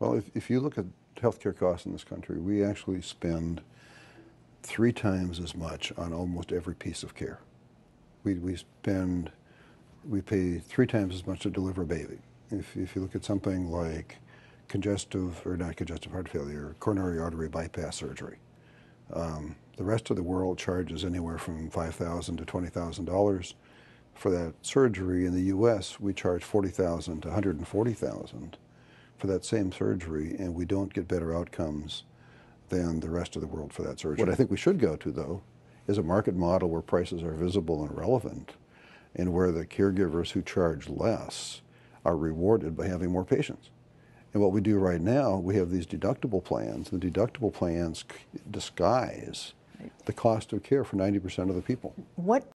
Well, if you look at healthcare costs in this country, we actually spend 3 times as much on almost every piece of care. We pay 3 times as much to deliver a baby. If you look at something like congestive, or not congestive heart failure, coronary artery bypass surgery, the rest of the world charges anywhere from $5,000 to $20,000 for that surgery. In the U.S., we charge $40,000 to $140,000 for that same surgery, and we don't get better outcomes than the rest of the world for that surgery. What I think we should go to, though, is a market model where prices are visible and relevant, and where the caregivers who charge less are rewarded by having more patients. And what we do right now, we have these deductible plans. The deductible plans disguise the cost of care for 90% of the people. What